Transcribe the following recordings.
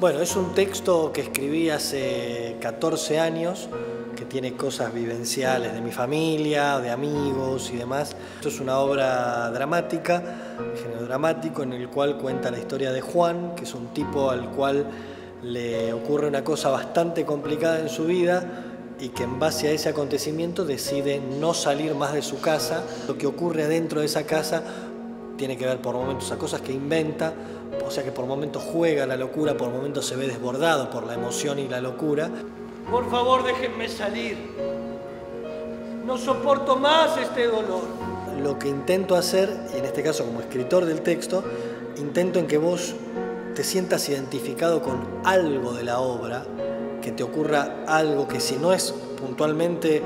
Bueno, es un texto que escribí hace 14 años, que tiene cosas vivenciales de mi familia, de amigos y demás. Esto es una obra dramática, de género dramático, en el cual cuenta la historia de Juan, que es un tipo al cual le ocurre una cosa bastante complicada en su vida y que en base a ese acontecimiento decide no salir más de su casa. Lo que ocurre adentro de esa casa tiene que ver por momentos a cosas que inventa, o sea que por momentos juega la locura, por momentos se ve desbordado por la emoción y la locura. Por favor, déjenme salir. No soporto más este dolor. Lo que intento hacer, y en este caso como escritor del texto, intento en que vos te sientas identificado con algo de la obra, que te ocurra algo que si no es puntualmente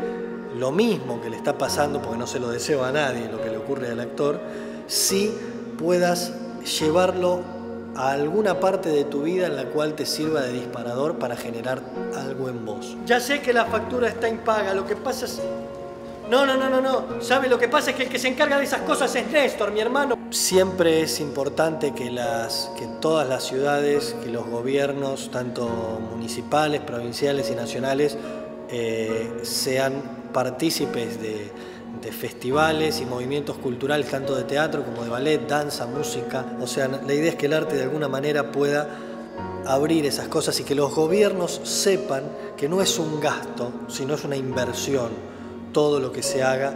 lo mismo que le está pasando, porque no se lo deseo a nadie lo que le ocurre al actor, sí puedas llevarlo a alguna parte de tu vida en la cual te sirva de disparador para generar algo en vos. Ya sé que la factura está impaga, lo que pasa es... No. ¿Sabe? Lo que pasa es que el que se encarga de esas cosas es Néstor, mi hermano. Siempre es importante que todas las ciudades, que los gobiernos, tanto municipales, provinciales y nacionales, sean partícipes de festivales y movimientos culturales, tanto de teatro como de ballet, danza, música. O sea, la idea es que el arte de alguna manera pueda abrir esas cosas y que los gobiernos sepan que no es un gasto, sino es una inversión todo lo que se haga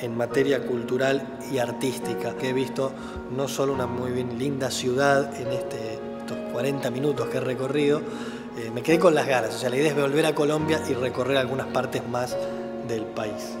en materia cultural y artística. Que he visto no solo una muy bien linda ciudad en estos 40 minutos que he recorrido, me quedé con las ganas. O sea, la idea es volver a Colombia y recorrer algunas partes más del país.